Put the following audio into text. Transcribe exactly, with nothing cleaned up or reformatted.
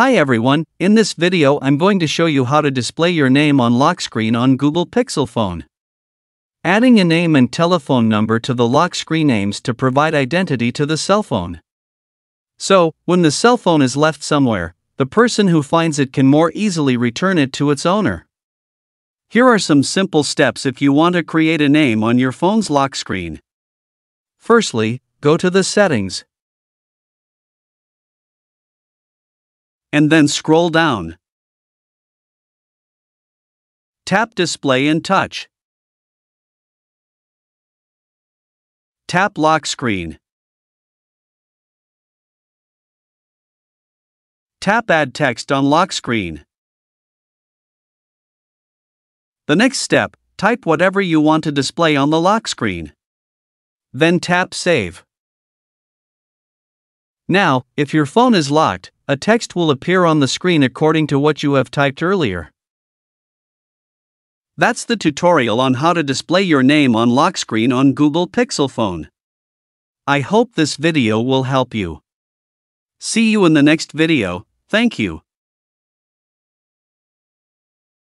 Hi everyone, in this video I'm going to show you how to display your name on lock screen on Google Pixel phone. Adding a name and telephone number to the lock screen aims to provide identity to the cell phone. So, when the cell phone is left somewhere, the person who finds it can more easily return it to its owner. Here are some simple steps if you want to create a name on your phone's lock screen. Firstly, go to the settings. And then scroll down. Tap Display and Touch. Tap Lock Screen. Tap Add Text on Lock Screen. The next step, type whatever you want to display on the lock screen. Then tap Save. Now, if your phone is locked, a text will appear on the screen according to what you have typed earlier. That's the tutorial on how to display your name on lock screen on Google Pixel phone. I hope this video will help you. See you in the next video. Thank you.